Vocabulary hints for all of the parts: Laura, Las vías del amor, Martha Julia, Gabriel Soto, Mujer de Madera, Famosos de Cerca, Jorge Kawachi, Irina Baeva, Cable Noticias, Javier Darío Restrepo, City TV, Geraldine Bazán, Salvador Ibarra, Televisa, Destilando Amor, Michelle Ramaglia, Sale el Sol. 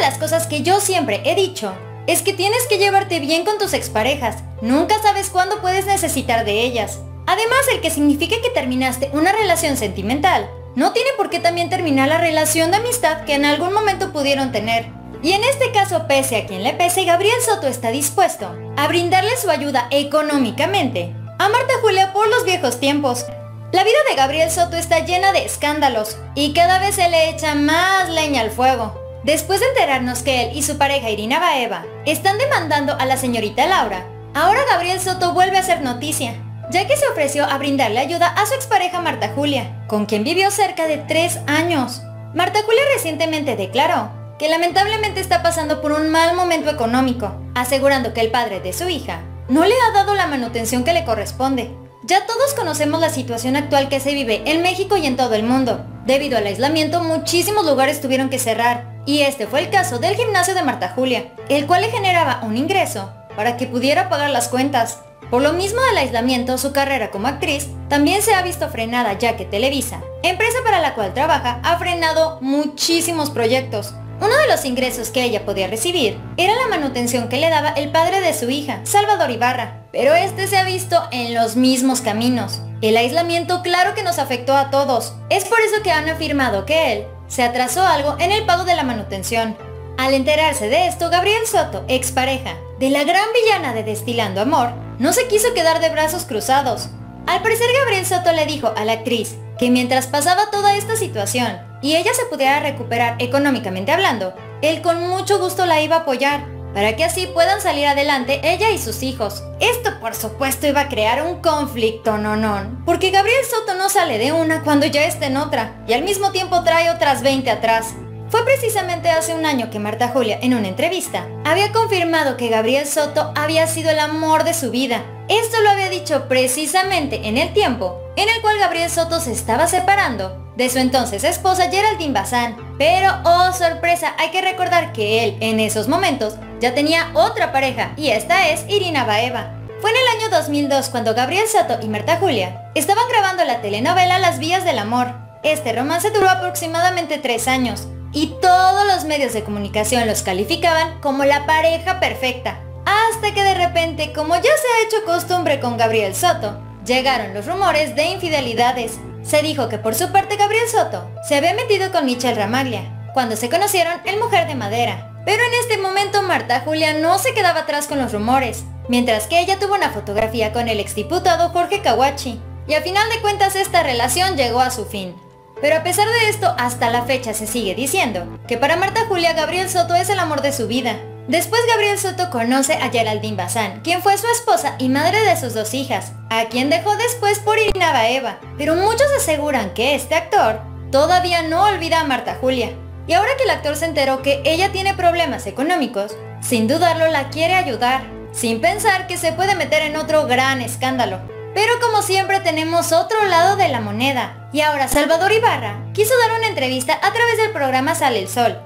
de las cosas que yo siempre he dicho es que tienes que llevarte bien con tus exparejas. Nunca sabes cuándo puedes necesitar de ellas. Además, el que signifique que terminaste una relación sentimental no tiene por qué también terminar la relación de amistad que en algún momento pudieron tener. Y en este caso, pese a quien le pese, Gabriel Soto está dispuesto a brindarle su ayuda económicamente a Martha Julia por los viejos tiempos. La vida de Gabriel Soto está llena de escándalos y cada vez se le echa más leña al fuego. Después de enterarnos que él y su pareja Irina Baeva están demandando a la señorita Laura, ahora Gabriel Soto vuelve a hacer noticia, ya que se ofreció a brindarle ayuda a su expareja Martha Julia, con quien vivió cerca de 3 años. Martha Julia recientemente declaró que lamentablemente está pasando por un mal momento económico, asegurando que el padre de su hija no le ha dado la manutención que le corresponde. Ya todos conocemos la situación actual que se vive en México y en todo el mundo. Debido al aislamiento, muchísimos lugares tuvieron que cerrar, y este fue el caso del gimnasio de Martha Julia, el cual le generaba un ingreso para que pudiera pagar las cuentas. Por lo mismo del aislamiento, su carrera como actriz también se ha visto frenada, ya que Televisa, empresa para la cual trabaja, ha frenado muchísimos proyectos. Uno de los ingresos que ella podía recibir era la manutención que le daba el padre de su hija, Salvador Ibarra, pero este se ha visto en los mismos caminos. El aislamiento claro que nos afectó a todos, es por eso que han afirmado que él se atrasó algo en el pago de la manutención. Al enterarse de esto, Gabriel Soto, expareja de la gran villana de Destilando Amor, no se quiso quedar de brazos cruzados. Al parecer, Gabriel Soto le dijo a la actriz que mientras pasaba toda esta situación y ella se pudiera recuperar económicamente hablando, él con mucho gusto la iba a apoyar, para que así puedan salir adelante ella y sus hijos. Esto por supuesto iba a crear un conflicto nonón, porque Gabriel Soto no sale de una cuando ya está en otra, y al mismo tiempo trae otras 20 atrás. Fue precisamente hace un año que Martha Julia, en una entrevista, había confirmado que Gabriel Soto había sido el amor de su vida. Esto lo había dicho precisamente en el tiempo en el cual Gabriel Soto se estaba separando de su entonces esposa Geraldine Bazán. Pero oh sorpresa, hay que recordar que él en esos momentos ya tenía otra pareja, y esta es Irina Baeva. Fue en el año 2002 cuando Gabriel Soto y Martha Julia estaban grabando la telenovela Las vías del amor. Este romance duró aproximadamente 3 años y todos los medios de comunicación los calificaban como la pareja perfecta. Hasta que de repente, como ya se ha hecho costumbre con Gabriel Soto, llegaron los rumores de infidelidades. Se dijo que por su parte Gabriel Soto se había metido con Michelle Ramaglia cuando se conocieron en Mujer de Madera. Pero en este momento Martha Julia no se quedaba atrás con los rumores, mientras que ella tuvo una fotografía con el exdiputado Jorge Kawachi. Y a final de cuentas esta relación llegó a su fin. Pero a pesar de esto, hasta la fecha se sigue diciendo que para Martha Julia Gabriel Soto es el amor de su vida. Después Gabriel Soto conoce a Geraldine Bazán, quien fue su esposa y madre de sus 2 hijas, a quien dejó después por Irina Baeva. Pero muchos aseguran que este actor todavía no olvida a Martha Julia. Y ahora que el actor se enteró que ella tiene problemas económicos, sin dudarlo la quiere ayudar, sin pensar que se puede meter en otro gran escándalo. Pero como siempre tenemos otro lado de la moneda, y ahora Salvador Ibarra quiso dar una entrevista a través del programa Sale el Sol,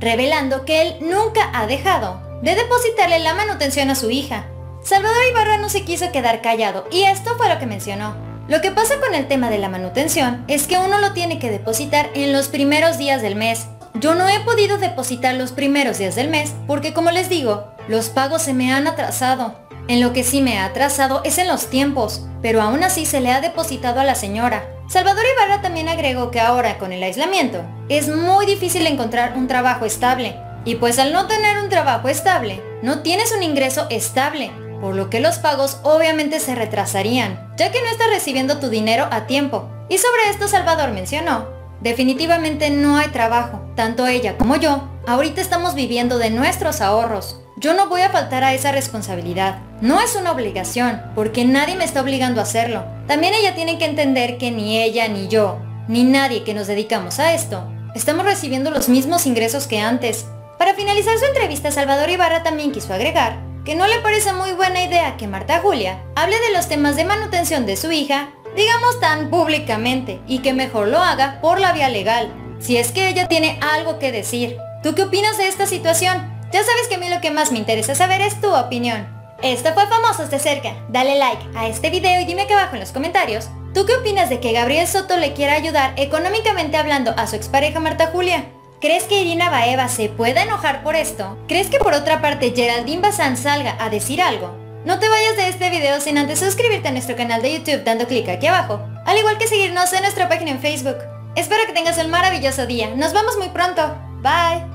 revelando que él nunca ha dejado de depositarle la manutención a su hija. Salvador Ibarra no se quiso quedar callado y esto fue lo que mencionó. Lo que pasa con el tema de la manutención es que uno lo tiene que depositar en los primeros días del mes. Yo no he podido depositar los primeros días del mes porque, como les digo, los pagos se me han atrasado. En lo que sí me ha atrasado es en los tiempos, pero aún así se le ha depositado a la señora. Salvador Ibarra también agregó que ahora con el aislamiento es muy difícil encontrar un trabajo estable, y pues al no tener un trabajo estable no tienes un ingreso estable, por lo que los pagos obviamente se retrasarían, ya que no estás recibiendo tu dinero a tiempo. Y sobre esto Salvador mencionó: definitivamente no hay trabajo, tanto ella como yo ahorita estamos viviendo de nuestros ahorros. Yo no voy a faltar a esa responsabilidad. No es una obligación, porque nadie me está obligando a hacerlo. También ella tiene que entender que ni ella, ni yo, ni nadie que nos dedicamos a esto, estamos recibiendo los mismos ingresos que antes. Para finalizar su entrevista, Salvador Ibarra también quiso agregar que no le parece muy buena idea que Martha Julia hable de los temas de manutención de su hija, digamos, tan públicamente, y que mejor lo haga por la vía legal, si es que ella tiene algo que decir. ¿Tú qué opinas de esta situación? Ya sabes que a mí lo que más me interesa saber es tu opinión. Esto fue Famosos de Cerca. Dale like a este video y dime aquí abajo en los comentarios, ¿tú qué opinas de que Gabriel Soto le quiera ayudar económicamente hablando a su expareja Martha Julia? ¿Crees que Irina Baeva se pueda enojar por esto? ¿Crees que por otra parte Geraldine Bazán salga a decir algo? No te vayas de este video sin antes suscribirte a nuestro canal de YouTube dando clic aquí abajo, al igual que seguirnos en nuestra página en Facebook. Espero que tengas un maravilloso día. Nos vemos muy pronto. Bye.